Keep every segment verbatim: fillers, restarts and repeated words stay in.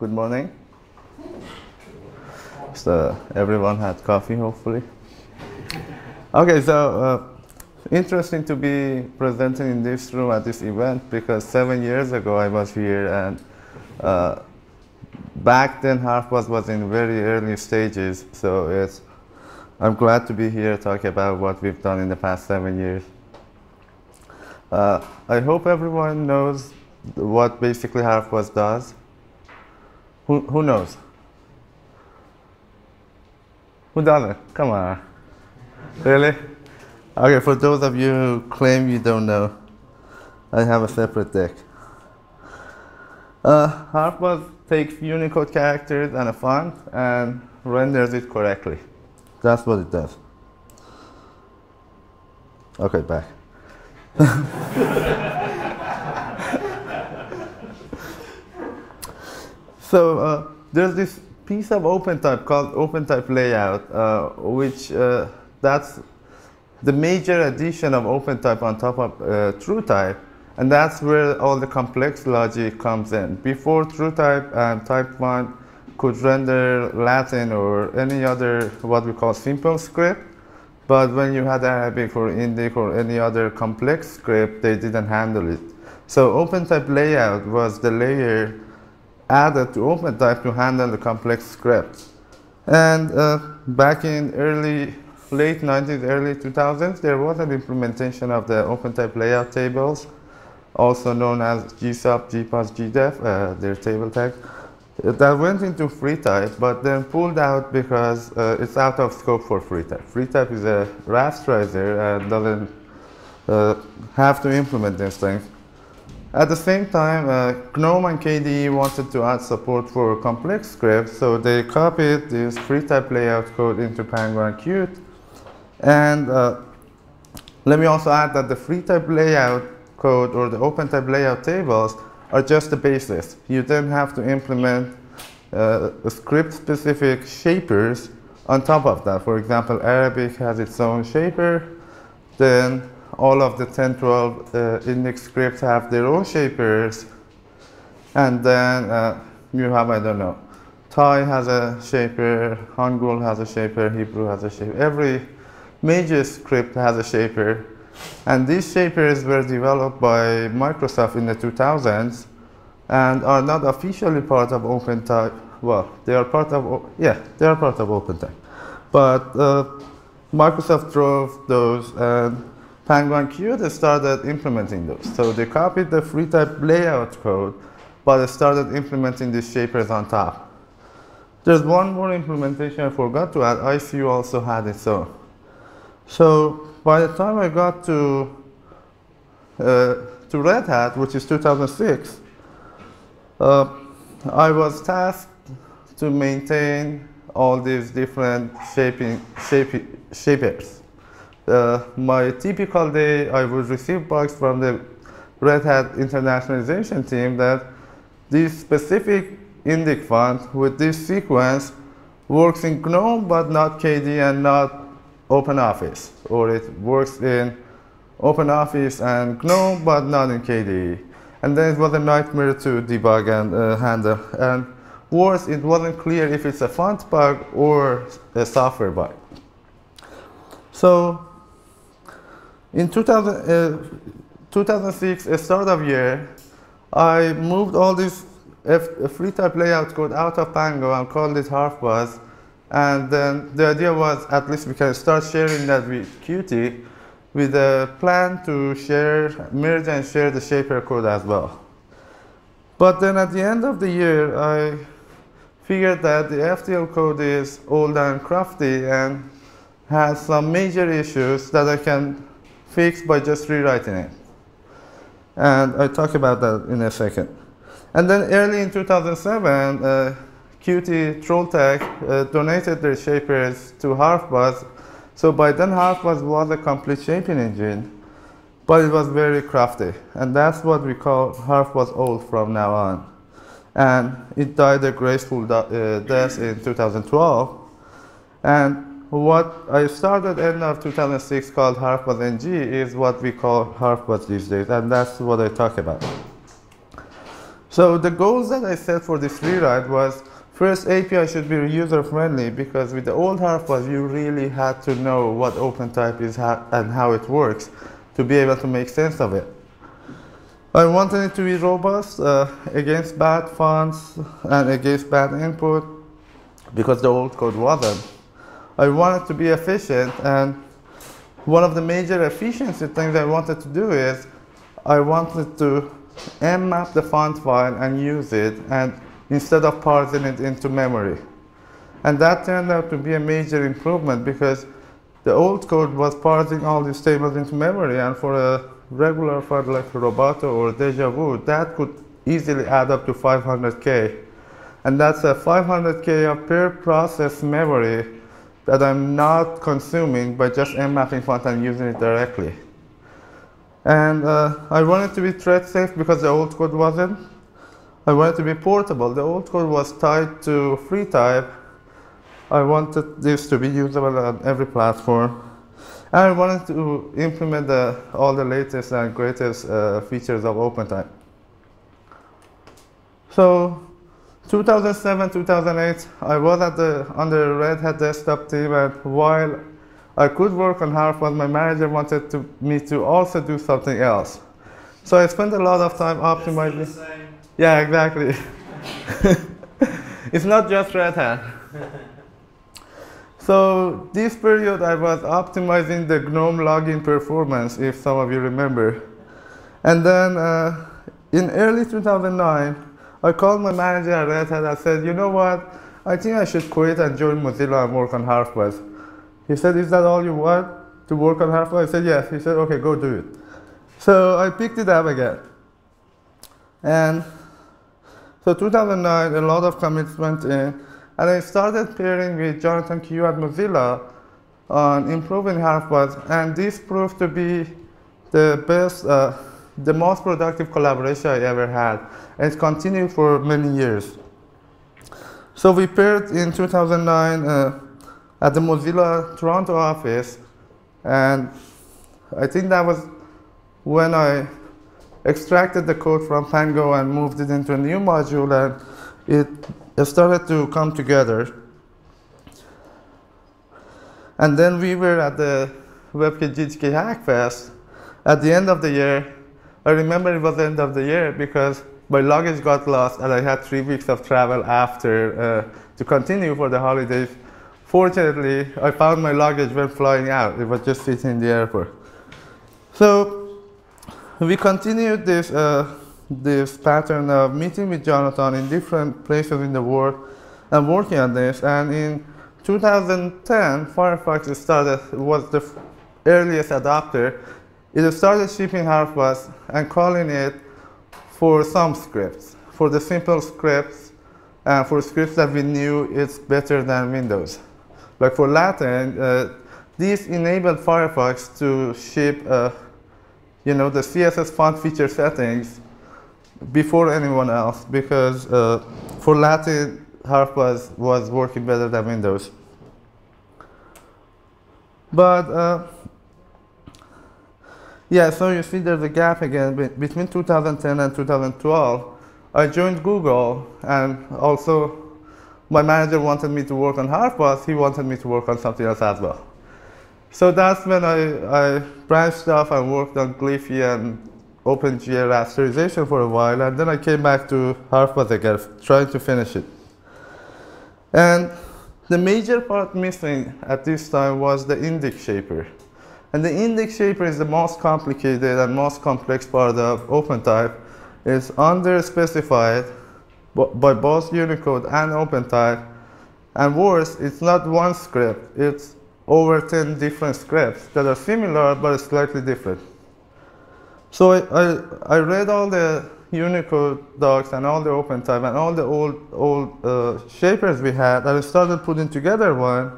Good morning. So everyone had coffee, hopefully. Okay, so uh, interesting to be presenting in this room at this event, because seven years ago I was here, and uh, back then HarfBuzz was in very early stages. So it's, I'm glad to be here to talk about what we've done in the past seven years. Uh, I hope everyone knows what basically HarfBuzz does. Who, who knows? Who doesn't? Come on. Really? Okay, for those of you who claim you don't know, I have a separate deck. Uh, HarfBuzz takes Unicode characters and a font and renders it correctly. That's what it does. Okay, back. So uh, there's this piece of OpenType called OpenType Layout, uh, which uh, that's the major addition of OpenType on top of uh, TrueType, and that's where all the complex logic comes in. Before, TrueType and Type one could render Latin or any other what we call simple script, but when you had Arabic or Indic or any other complex script, they didn't handle it. So OpenType Layout was the layer added to OpenType to handle the complex scripts. And uh, back in early, late nineties, early two thousands, there was an implementation of the OpenType layout tables, also known as G S U B, G P O S, G D E F, uh, their table tag, that went into FreeType, but then pulled out because uh, it's out of scope for FreeType. FreeType is a rasterizer and doesn't uh, have to implement these things. At the same time, uh, GNOME and K D E wanted to add support for complex scripts, so they copied this FreeType layout code into Pango and Qt. And uh, let me also add that the FreeType layout code or the OpenType layout tables are just the basis. You then have to implement uh, script-specific shapers on top of that. For example, Arabic has its own shaper. Then all of the ten, twelve uh, Indic scripts have their own shapers. And then uh, you have, I don't know, Thai has a shaper, Hangul has a shaper, Hebrew has a shaper. Every major script has a shaper. And these shapers were developed by Microsoft in the two thousands and are not officially part of OpenType. Well, they are part of, yeah, they are part of OpenType. But uh, Microsoft drove those, and Pango and Qt started implementing those. So they copied the FreeType layout code, but they started implementing these shapers on top. There's one more implementation I forgot to add. I C U also had its own. So by the time I got to uh, to Red Hat, which is two thousand six, uh, I was tasked to maintain all these different shaping, shape, shapers. Uh, my typical day, I would receive bugs from the Red Hat internationalization team that this specific Indic font with this sequence works in GNOME but not K D E and not OpenOffice, or it works in OpenOffice and GNOME but not in K D E. And then it was a nightmare to debug and uh, handle. And worse, it wasn't clear if it's a font bug or a software bug. So in two thousand, uh, two thousand six, a start of year, I moved all this F FreeType layout code out of Pango and called it HarfBuzz. And then the idea was at least we can start sharing that with Qt, with a plan to share, merge and share the shaper code as well. But then at the end of the year, I figured that the F T L code is old and crafty and has some major issues that I can fix by just rewriting it. And I'll talk about that in a second. And then early in two thousand seven, uh, Qt TrollTech uh, donated their shapers to HarfBuzz. So by then, HarfBuzz was a complete shaping engine, but it was very crafty. And that's what we call HarfBuzz old from now on. And it died a graceful uh, death in two thousand twelve. And what I started end of two thousand six called HarfBuzz N G is what we call HarfBuzz these days, and that's what I talk about. So the goals that I set for this rewrite was, first, A P I should be user-friendly, because with the old HarfBuzz, you really had to know what OpenType is and how it works to be able to make sense of it. I wanted it to be robust uh, against bad fonts and against bad input, because the old code wasn't. I wanted to be efficient, and one of the major efficiency things I wanted to do is I wanted to mmap the font file and use it, and instead of parsing it into memory. And that turned out to be a major improvement, because the old code was parsing all these tables into memory, and for a regular file like Roboto or Deja Vu, that could easily add up to five hundred K. And that's a five hundred K of per process memory that I'm not consuming by just mmapping font and using it directly. And uh, I wanted to be thread safe, because the old code wasn't. I wanted to be portable. The old code was tied to FreeType. I wanted this to be usable on every platform. And I wanted to implement the, all the latest and greatest uh, features of OpenType. So two thousand seven, two thousand eight, I was at the, on the Red Hat desktop team, and while I could work on HarfBuzz, my manager wanted to, me to also do something else. So I spent a lot of time optimizing. Yeah, exactly. It's not just Red Hat. So this period I was optimizing the GNOME login performance, if some of you remember. And then uh, in early two thousand nine, I called my manager at Red Hat and said, you know what, I think I should quit and join Mozilla and work on HarfBuzz. He said, is that all you want, to work on HarfBuzz? I said, yes. He said, okay, go do it. So I picked it up again. And so two thousand nine, a lot of commits went in, and I started pairing with Jonathan Kew at Mozilla on improving HarfBuzz, and this proved to be the best, uh, the most productive collaboration I ever had. And it continued for many years. So we paired in two thousand nine uh, at the Mozilla Toronto office, and I think that was when I extracted the code from Pango and moved it into a new module, and it started to come together. And then we were at the WebKit G T K Hackfest. At the end of the year, I remember it was the end of the year because my luggage got lost and I had three weeks of travel after uh, to continue for the holidays. Fortunately, I found my luggage when flying out. It was just sitting in the airport. So we continued this, uh, this pattern of meeting with Jonathan in different places in the world and working on this. And in two thousand ten, Firefox started, was the earliest adopter. It started shipping HarfBuzz and calling it for some scripts, for the simple scripts, and uh, for scripts that we knew it's better than Windows. Like for Latin, uh, this enabled Firefox to ship, uh, you know, the C S S font feature settings before anyone else, because uh, for Latin, HarfBuzz was working better than Windows. But uh, yeah, so you see there's a gap again between two thousand ten and two thousand twelve. I joined Google, and also my manager wanted me to work on HarfBuzz. He wanted me to work on something else as well. So that's when I, I branched off and worked on Glyphy and OpenGL rasterization for a while, and then I came back to HarfBuzz again, trying to finish it. And the major part missing at this time was the Indic shaper. And the Indic shaper is the most complicated and most complex part of OpenType. It's under-specified by both Unicode and OpenType. And worse, it's not one script. It's over ten different scripts that are similar but slightly different. So I, I, I read all the Unicode docs and all the OpenType and all the old, old uh, shapers we had, and I started putting together one.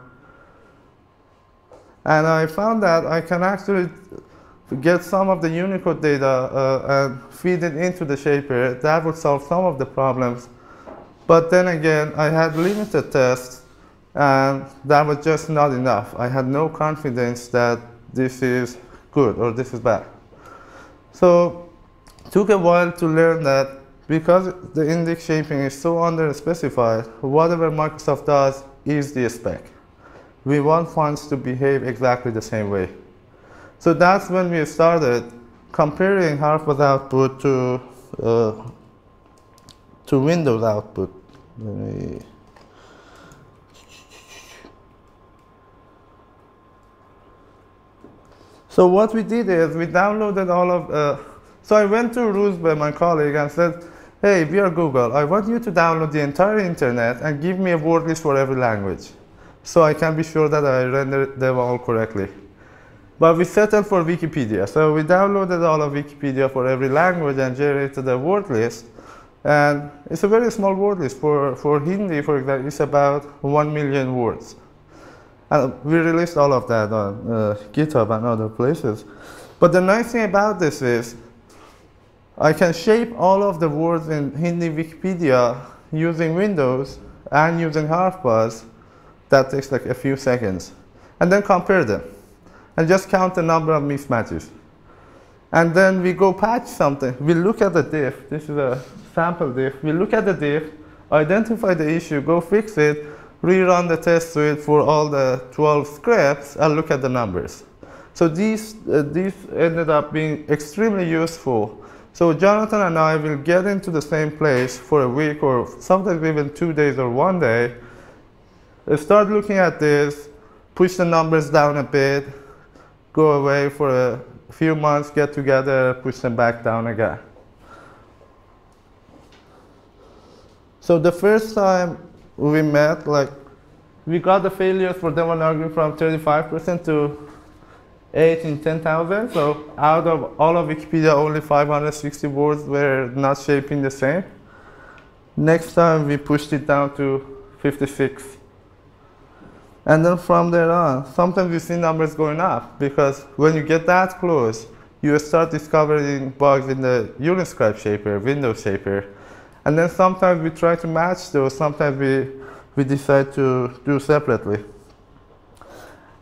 And I found that I can actually get some of the Unicode data uh, and feed it into the shaper. That would solve some of the problems. But then again, I had limited tests, and that was just not enough. I had no confidence that this is good or this is bad. So it took a while to learn that Because the Indic shaping is so under-specified, whatever Microsoft does is the spec. We want fonts to behave exactly the same way. So that's when we started comparing HarfBuzz output to uh, to Windows output. Let me So what we did is we downloaded all of, uh, so I went to Ruzbe, my colleague, and said, hey, we are Google. I want you to download the entire internet and give me a word list for every language, so I can be sure that I render them all correctly. But we settled for Wikipedia. So we downloaded all of Wikipedia for every language and generated a word list. And it's a very small word list. For, for Hindi, for example, it's about one million words. And we released all of that on uh, GitHub and other places. But the nice thing about this is I can shape all of the words in Hindi Wikipedia using Windows and using HarfBuzz. That takes like a few seconds. And then compare them. And just count the number of mismatches. And then we go patch something. We look at the diff. This is a sample diff. We look at the diff, identify the issue, go fix it, rerun the test suite for all the twelve scripts, and look at the numbers. So these, uh, these ended up being extremely useful. So Jonathan and I will get into the same place for a week, or sometimes even two days or one day, start looking at this, push the numbers down a bit, go away for a few months, get together, push them back down again. So the first time we met, like, we got the failures for demo logging from thirty-five percent to eight in ten thousand. So out of all of Wikipedia, only five hundred sixty words were not shaping the same. Next time, we pushed it down to fifty-six. And then from there on, sometimes you see numbers going up, because when you get that close, you start discovering bugs in the Uniscribe shaper, Windows shaper. And then sometimes we try to match those, sometimes we, we decide to do separately.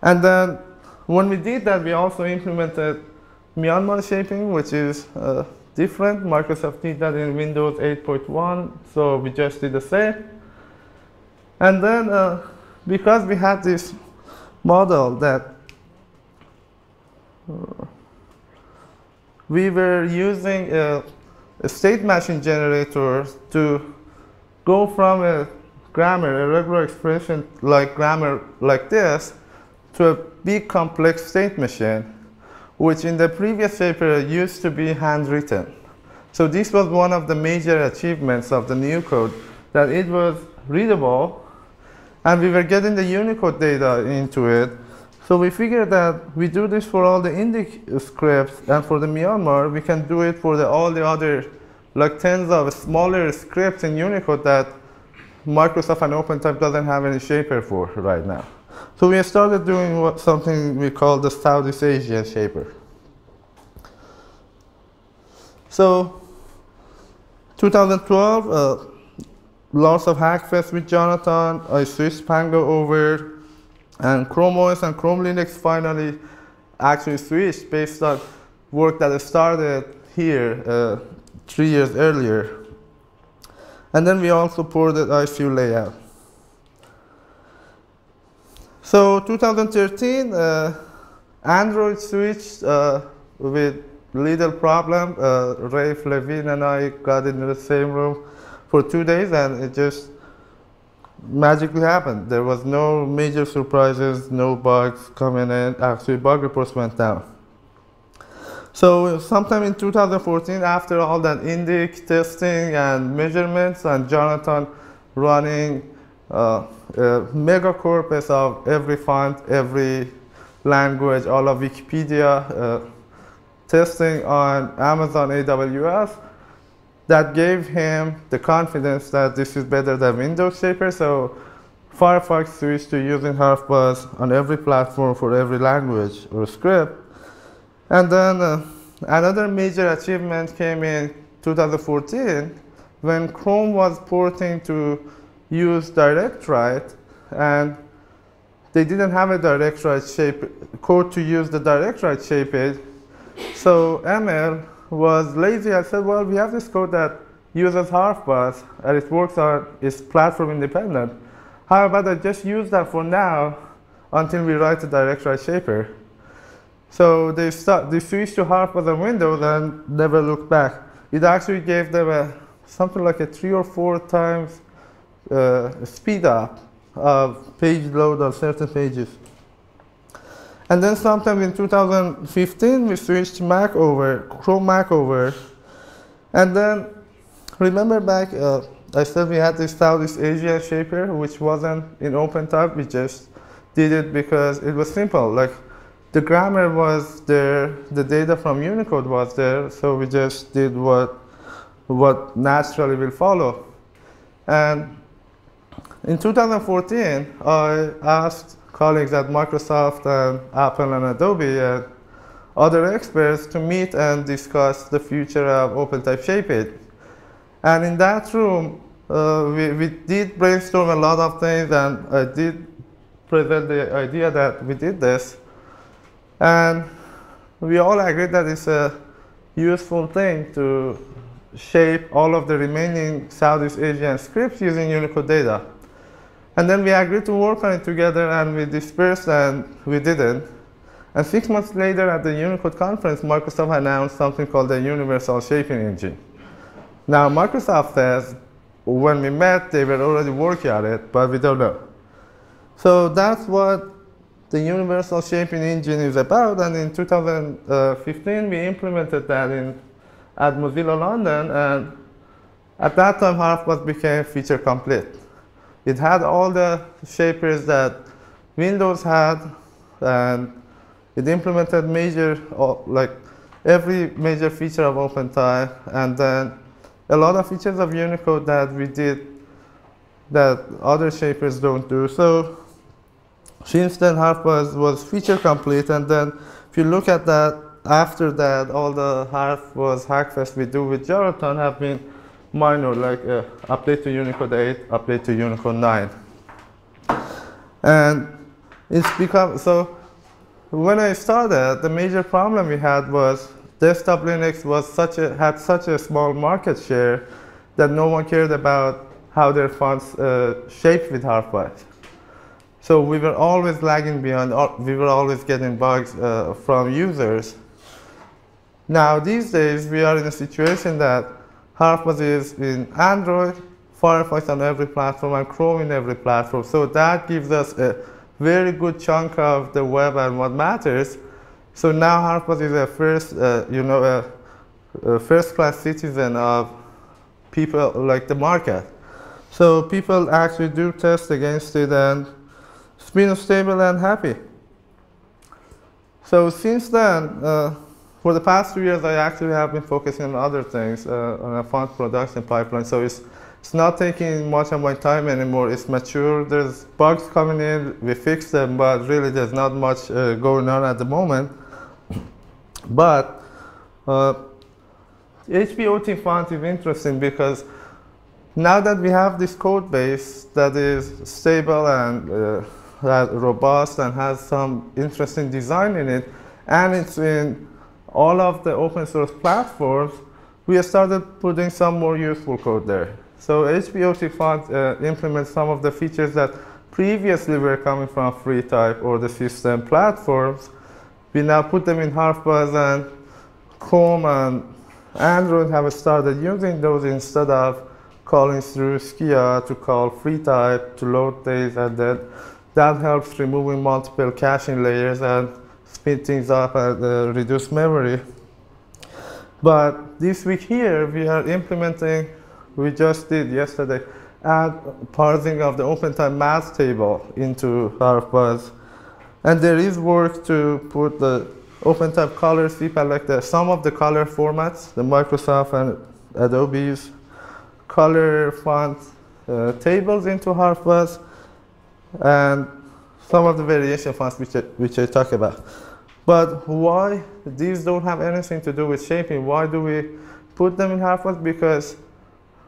And then when we did that, we also implemented Myanmar shaping, which is uh, different. Microsoft did that in Windows eight point one, so we just did the same. And then uh, because we had this model that uh, we were using uh, a state matching generator to go from a grammar, a regular expression like grammar like this, to a big complex state machine, which in the previous paper used to be handwritten. So this was one of the major achievements of the new code, that it was readable, and we were getting the Unicode data into it. So we figured that we do this for all the Indic scripts, and for the Myanmar, we can do it for the, all the other, like, tens of smaller scripts in Unicode that Microsoft and OpenType doesn't have any shaper for right now. So we started doing what, something we call the Southeast Asian shaper. So twenty twelve, uh, lots of Hackfest with Jonathan. I switched Pango over. And Chrome O S and Chrome Linux finally actually switched based on work that started here uh, three years earlier. And then we also ported I C U layout. So two thousand thirteen, uh, Android switched uh, with little problem. Uh, Rafe Levine and I got into the same room for two days, and it just magically happened. There was no major surprises, no bugs coming in. Actually, bug reports went down. So sometime in two thousand fourteen, after all that Indic testing and measurements, and Jonathan running uh, a mega corpus of every font, every language, all of Wikipedia, uh, testing on Amazon A W S, that gave him the confidence that this is better than Windows Shaper. So Firefox switched to using HarfBuzz on every platform for every language or script. And then uh, another major achievement came in two thousand fourteen, when Chrome was porting to use DirectWrite, and they didn't have a DirectWrite shape code to use the DirectWrite shape it. So M L was lazy. I said, well, we have this code that uses HarfBuzz, and it works on is platform independent. However, I just use that for now until we write the DirectWrite shaper. So they start, they switched to HarfBuzz on Windows and never looked back. It actually gave them a, something like a three or four times uh, speed up of page load on certain pages. And then sometime in two thousand fifteen, we switched Mac over, Chrome Mac over. And then, remember back, uh, I said we had this Southeast Asia shaper, which wasn't in OpenType. We just did it because it was simple. Like, the grammar was there, the data from Unicode was there, so we just did what, what naturally will follow. And in two thousand fourteen, I asked colleagues at Microsoft and Apple and Adobe and other experts to meet and discuss the future of OpenType Shape. And in that room, uh, we, we did brainstorm a lot of things, and I did present the idea that we did this. And we all agreed that it's a useful thing to shape all of the remaining Southeast Asian scripts using Unicode data. And then we agreed to work on it together, and we dispersed, and we didn't. And six months later, at the Unicode conference, Microsoft announced something called the Universal Shaping Engine. Now, Microsoft says, when we met, they were already working on it, but we don't know. So that's what the Universal Shaping Engine is about. And in two thousand fifteen, we implemented that in, at Mozilla London. And at that time, HarfBuzz became feature complete. It had all the shapers that Windows had, and it implemented major, like every major feature of OpenType, and then a lot of features of Unicode that we did that other shapers don't do. So since then, HarfBuzz was feature complete, and then if you look at that, after that, all the HarfBuzz hackfest we do with Jonathan have been minor, like uh, update to Unicode eight, update to Unicode nine. And it's become, so when I started, the major problem we had was desktop Linux was such a, had such a small market share that no one cared about how their fonts uh, shaped with HarfBuzz. So we were always lagging behind, we were always getting bugs uh, from users. Now these days, we are in a situation that HarfBuzz is in Android, Firefox on every platform, and Chrome in every platform. So that gives us a very good chunk of the web and what matters. So now HarfBuzz is a first, uh, you know, a, a first-class citizen of people like the market. So people actually do test against it, and it's been stable and happy. So since then, uh, for the past two years, I actually have been focusing on other things, uh, on a font production pipeline. So it's, it's not taking much of my time anymore. It's mature. There's bugs coming in. We fix them, but really there's not much uh, going on at the moment. But uh, H B O T font is interesting because now that we have this code base that is stable and uh, robust and has some interesting design in it, and it's in all of the open source platforms, we started putting some more useful code there. So H B O T font uh, implements some of the features that previously were coming from FreeType or the system platforms. We now put them in HarfBuzz, and Chrome and Android have started using those instead of calling through Skia to call FreeType to load these, and then that helps removing multiple caching layers and speed things up and uh, reduce memory. But this week here, we are implementing, we just did yesterday, add parsing of the OpenType math table into HarfBuzz. And there is work to put the OpenType color sepia, like the, some of the color formats, the Microsoft and Adobe's color font uh, tables into HarfBuzz, and some of the variation fonts which I, which I talk about. But why these don't have anything to do with shaping? Why do we put them in HarfBuzz? Because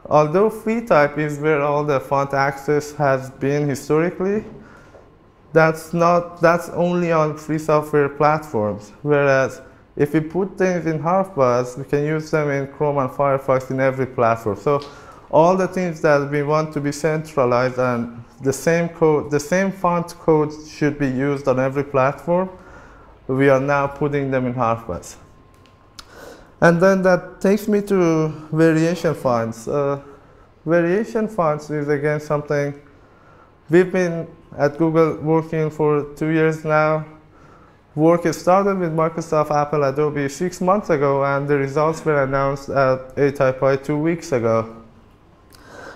although FreeType is where all the font access has been historically, that's not, that's only on free software platforms. Whereas If we put things in HarfBuzz, we can use them in Chrome and Firefox in every platform. So all the things that we want to be centralized, and the same code, the same font code should be used on every platform, we are now putting them in HarfBuzz. And then that takes me to variation fonts. Uh, variation fonts is again something we've been at Google working for two years now. Work is started with Microsoft, Apple, Adobe six months ago, and the results were announced at A Type I two weeks ago.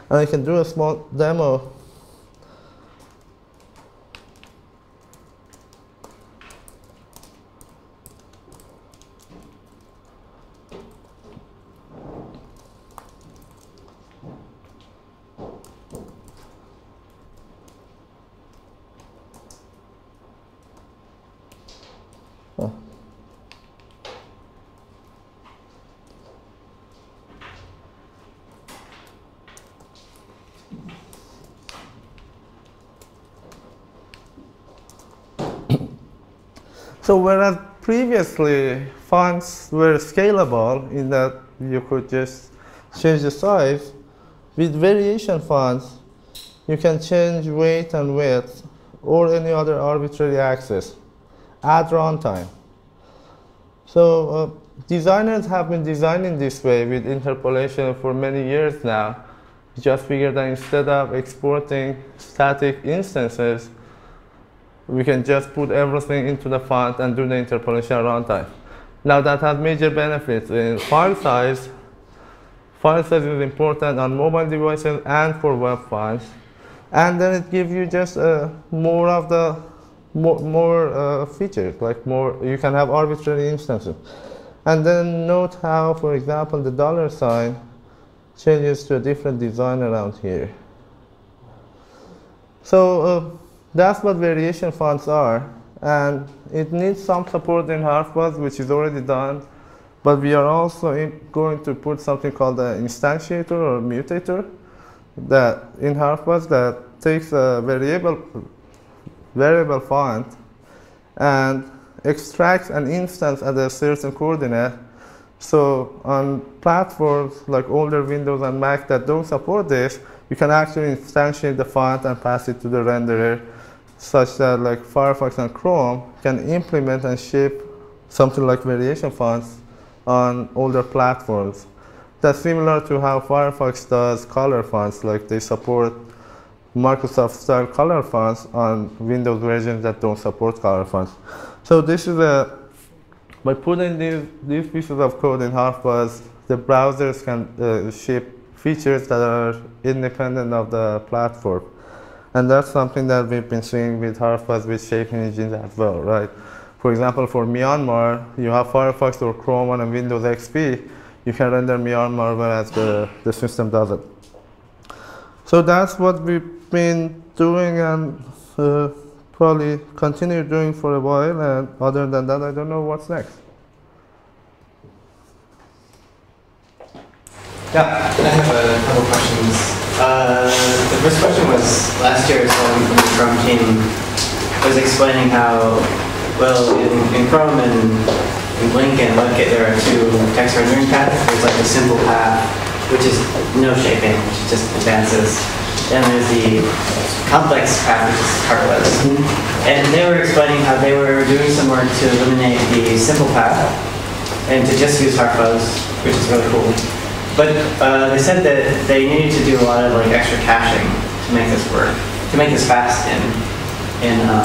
And I can do a small demo. So whereas previously fonts were scalable in that you could just change the size, with variation fonts you can change weight and width or any other arbitrary axis at runtime. So uh, designers have been designing this way with interpolation for many years now. Just figured that instead of exporting static instances, we can just put everything into the font and do the interpolation runtime. Now that has major benefits in file size. File size is important on mobile devices and for web fonts. And then it gives you just uh, more of the more, more uh, features, like more, you can have arbitrary instances. And then note how, for example, the dollar sign changes to a different design around here. So. Uh, That's what variation fonts are, and it needs some support in HarfBuzz, which is already done, but we are also in going to put something called an instantiator or mutator that in HarfBuzz that takes a variable, variable font and extracts an instance at a certain coordinate. So on platforms like older Windows and Mac that don't support this, you can actually instantiate the font and pass it to the renderer, such that like Firefox and Chrome can implement and ship something like variation fonts on older platforms. That's similar to how Firefox does color fonts, like they support Microsoft style color fonts on Windows versions that don't support color fonts. So this is a, by putting these, these pieces of code in HarfBuzz, the browsers can uh, ship features that are independent of the platform. And that's something that we've been seeing with HarfBuzz with shaping engines as well, right? For example, for Myanmar, you have Firefox or Chrome on a Windows X P, you can render Myanmar, whereas the, the system doesn't. So that's what we've been doing and uh, probably continue doing for a while, and other than that, I don't know what's next. Yeah, I have a couple questions. Uh, the first question was, last year someone from the Chrome team was explaining how, well, in, in Chrome and in Blink and WebKit there are two text rendering paths. There's like a simple path, which is no shaping, which just advances. And there's the complex path, which is HarfBuzz. Mm-hmm. And they were explaining how they were doing some work to eliminate the simple path and to just use HarfBuzz, which is really cool. But uh, they said that they needed to do a lot of like extra caching to make this work, to make this fast in in uh,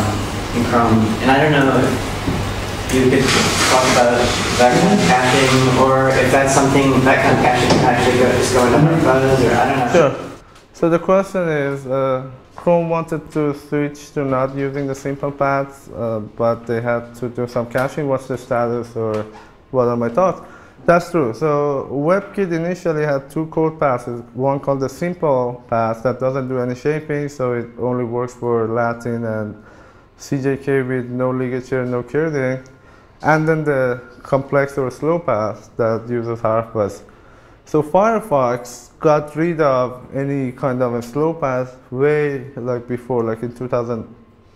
in Chrome. And I don't know if you could talk about that kind of caching, or if that's something that kind of caching can actually go, just going under HarfBuzz, or I don't know. Sure. So the question is, uh, Chrome wanted to switch to not using the simple paths, uh, but they had to do some caching. What's the status, or what are my thoughts? That's true. So WebKit initially had two code paths, one called the simple path that doesn't do any shaping, so it only works for Latin and C J K with no ligature, no curding, and then the complex or slow path that uses HarfBuzz. So Firefox got rid of any kind of a slow path way like before, like in two thousand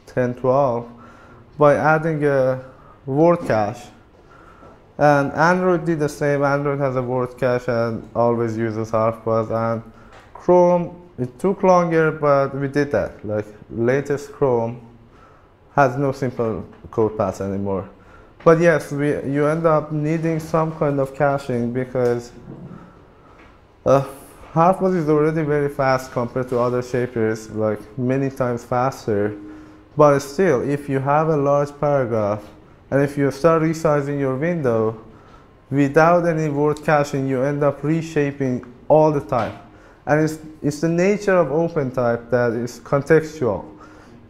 ten, twelve, by adding a word cache And Android did the same. Android has a word cache and always uses HarfBuzz. And Chrome, it took longer, but we did that. Like, latest Chrome has no simple code paths anymore. But yes, we, you end up needing some kind of caching because uh, HarfBuzz is already very fast compared to other shapers, like many times faster. But still, if you have a large paragraph, and if you start resizing your window, without any word caching, you end up reshaping all the time. And it's, it's the nature of OpenType that is contextual.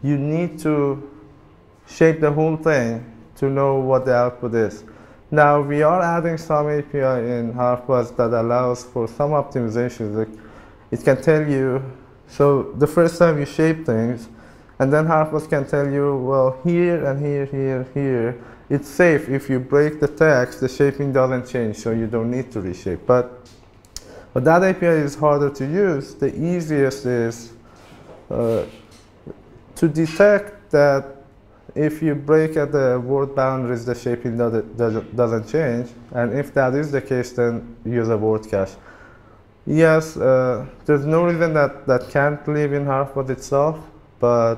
You need to shape the whole thing to know what the output is. Now, we are adding some A P I in HarfBuzz that allows for some optimizations. Like, it can tell you, so the first time you shape things, and then HarfBuzz can tell you, well, here and here, here, here, it's safe. If you break the text, the shaping doesn't change, so you don't need to reshape. But, but that A P I is harder to use. The easiest is uh, to detect that if you break at the word boundaries, the shaping doesn't change. And if that is the case, then use a word cache. Yes, uh, there's no reason that that can't live in HarfBuzz itself. But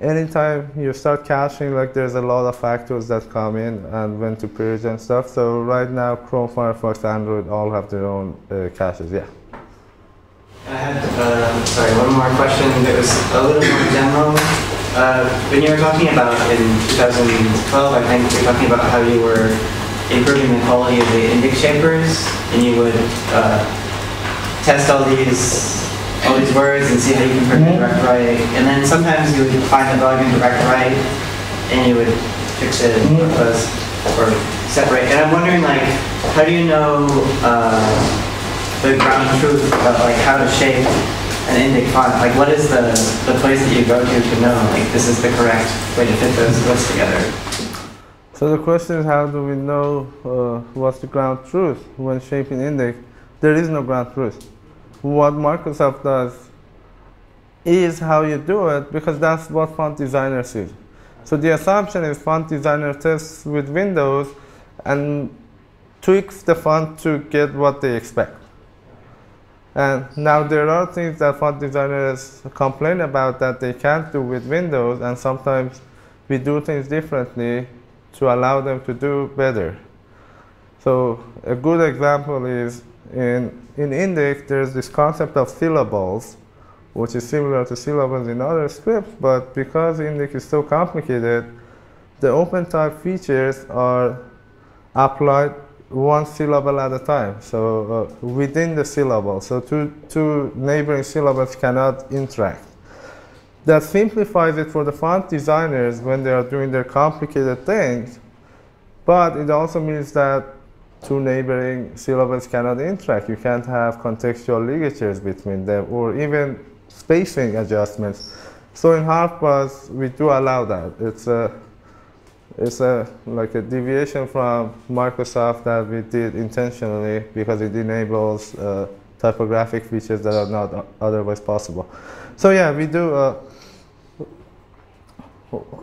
anytime you start caching, like, there's a lot of factors that come in and when to purge and stuff. So right now, Chrome, Firefox, Android all have their own uh, caches. Yeah. I had um, sorry, one more question that was a little more general. Uh, when you were talking about in two thousand twelve, I think you were talking about how you were improving the quality of the Indic shapers, and you would uh, test all these. all these words and see how you compare to DirectWrite. And then sometimes you would find the bug in DirectWrite and you would fix it in HarfBuzz or separate. And I'm wondering, like, how do you know uh, the ground truth about, like, how to shape an Indic font? Like, what is the, the place that you go to to know, like, this is the correct way to fit those words together? So the question is, how do we know uh, what's the ground truth when shaping Indic? There is no ground truth. What Microsoft does is how you do it, because that's what font designer sees. So the assumption is font designer tests with Windows and tweaks the font to get what they expect. And now there are things that font designers complain about that they can't do with Windows, and sometimes we do things differently to allow them to do better. So a good example is in In Indic, there's this concept of syllables, which is similar to syllables in other scripts, but because Indic is so complicated, the OpenType features are applied one syllable at a time, so uh, within the syllable, so two, two neighboring syllables cannot interact. That simplifies it for the font designers when they are doing their complicated things, but it also means that two neighboring syllables cannot interact. You can't have contextual ligatures between them or even spacing adjustments. So in HarfBuzz, we do allow that. It's a, it's a, like a deviation from Microsoft that we did intentionally because it enables uh, typographic features that are not otherwise possible. So yeah, we do. Uh,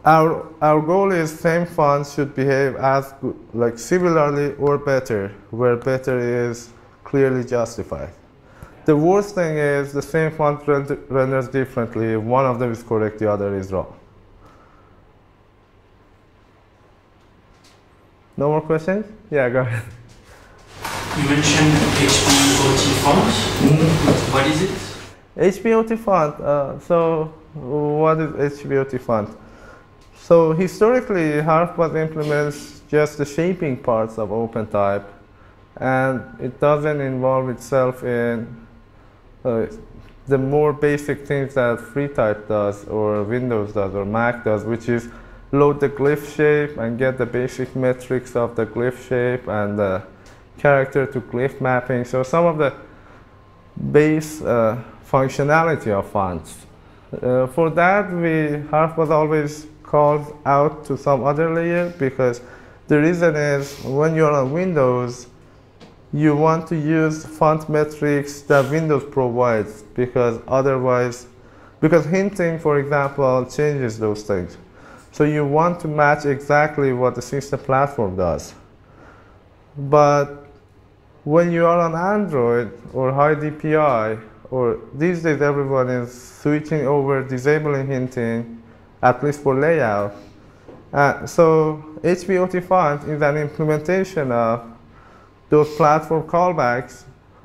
Our, our goal is same fonts should behave as, like, similarly or better, where better is clearly justified. The worst thing is the same font rend renders differently. One of them is correct, the other is wrong. No more questions? Yeah, go ahead. You mentioned H B O T font. Mm-hmm. What is it? H B O T font. Uh, so what is H B O T font? So historically, HarfBuzz implements just the shaping parts of OpenType, and it doesn't involve itself in uh, the more basic things that FreeType does, or Windows does, or Mac does, which is load the glyph shape and get the basic metrics of the glyph shape and the character to glyph mapping. So some of the base uh, functionality of fonts. Uh, for that, we HarfBuzz always calls out to some other layer, because the reason is when you're on Windows, you want to use font metrics that Windows provides, because otherwise, because hinting, for example, changes those things. So you want to match exactly what the system platform does. But when you are on Android or high D P I, or these days everyone is switching over, disabling hinting, at least for layout. Uh, so H B O T font is an implementation of those platform callbacks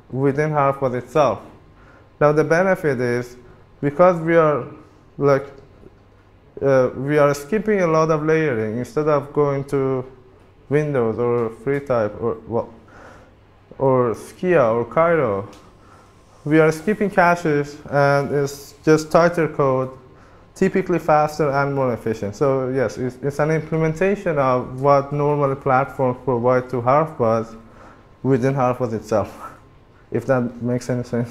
within HarfBuzz itself. Now the benefit is, because we are like uh, we are skipping a lot of layering instead of going to Windows or FreeType or well, or Skia or Cairo, we are skipping caches and it's just tighter code, typically faster and more efficient. So yes, it's, it's an implementation of what normal platforms provide to HarfBuzz within HarfBuzz itself, if that makes any sense.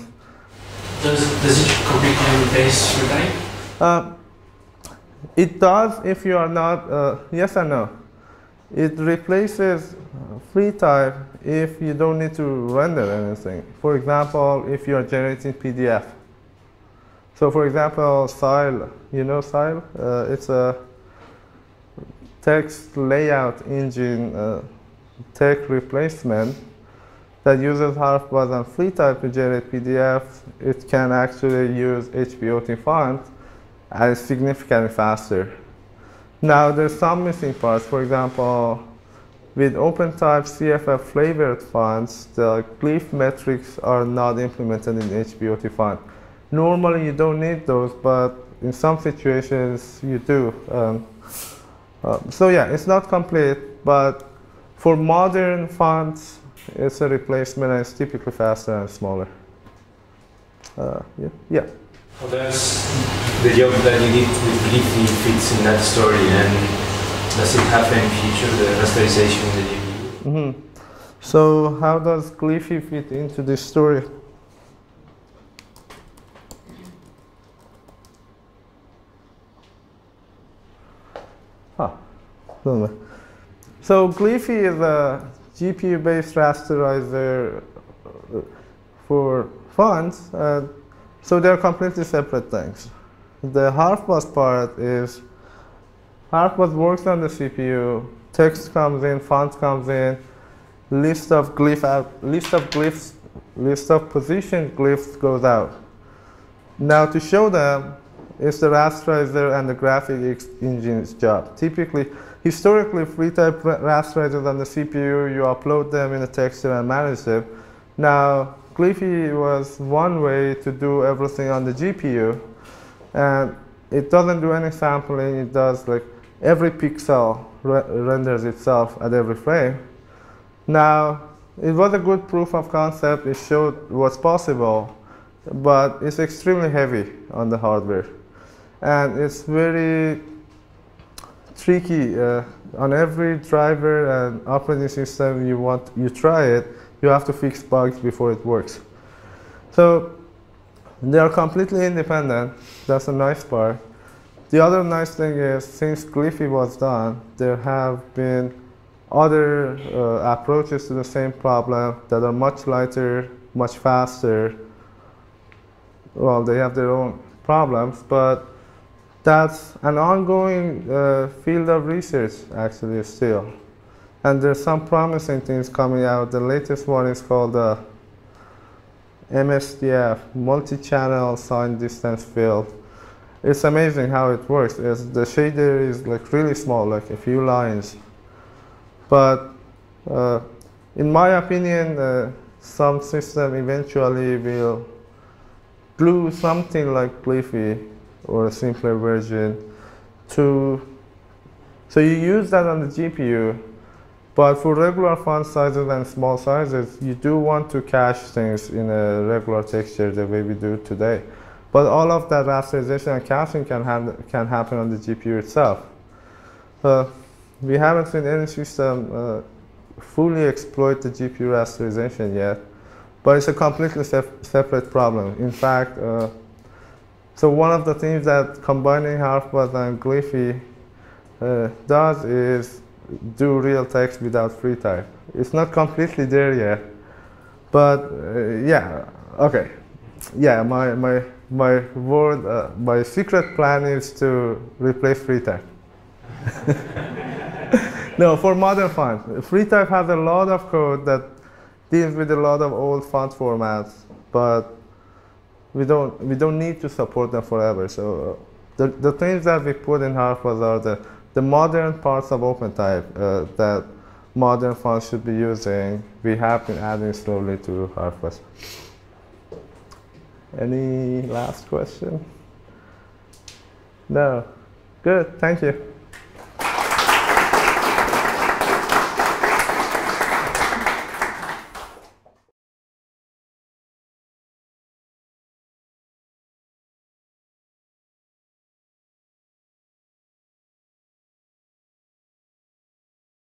Does, does it completely replace FreeType? Uh, it does if you are not, uh, yes and no. It replaces FreeType if you don't need to render anything. For example, if you are generating P D F. So for example, SILE, you know SILE? Uh, it's a text layout engine uh, tech replacement that uses HarfBuzz and FreeType to generate P D Fs. It can actually use H B O T font and it's significantly faster. Now, there's some missing parts. For example, with OpenType C F F flavored fonts, the glyph metrics are not implemented in H B O T font. Normally, you don't need those, but in some situations, you do. Um, uh, so yeah, it's not complete, but for modern fonts, it's a replacement, and it's typically faster and smaller. Uh, yeah. yeah. Well, there's the job that you did with Glyphy fits in that story, and does it have any feature, the rasterization that you do? Mm-hmm. So how does Glyphy fit into this story? Huh. So Glyphy is a G P U-based rasterizer for fonts. Uh, So they're completely separate things. The HarfBuzz part is, HarfBuzz works on the C P U, text comes in, font comes in, list of glyph out, list of glyphs, list of position glyphs goes out. Now to show them, it's the rasterizer and the graphics engine's job. Typically, historically, FreeType rasterizers on the C P U, you upload them in a texture and manage them. Now, Glyphy was one way to do everything on the G P U, and it doesn't do any sampling. It does like every pixel re renders itself at every frame. Now, it was a good proof of concept. It showed what's possible, but it's extremely heavy on the hardware, and it's very tricky uh, on every driver and operating system you want. You try it. You have to fix bugs before it works. So they are completely independent. That's a nice part. The other nice thing is, since Glyphy was done, there have been other uh, approaches to the same problem that are much lighter, much faster. Well, they have their own problems, but that's an ongoing uh, field of research, actually, still. And there's some promising things coming out. The latest one is called the M S D F, multi-channel sign distance field. It's amazing how it works. It's, the shader is like really small, like a few lines. But uh, in my opinion, uh, some system eventually will glue something like Glyphy or a simpler version to, so you use that on the G P U. But for regular font sizes and small sizes, you do want to cache things in a regular texture the way we do today. But all of that rasterization and caching can, can happen on the G P U itself. Uh, we haven't seen any system uh, fully exploit the G P U rasterization yet, but it's a completely sep separate problem. In fact, uh, so one of the things that combining HarfBuzz and Glyphy uh, does is do real text without FreeType. It's not completely there yet, but uh, yeah, okay, yeah. My my my word, uh, my secret plan is to replace FreeType. No, for modern fonts. FreeType has a lot of code that deals with a lot of old font formats, but we don't we don't need to support them forever. So the the things that we put in HarfBuzz are the the modern parts of OpenType uh, that modern fonts should be using. We have been adding slowly to HarfBuzz. Any last question? No. Good. Thank you.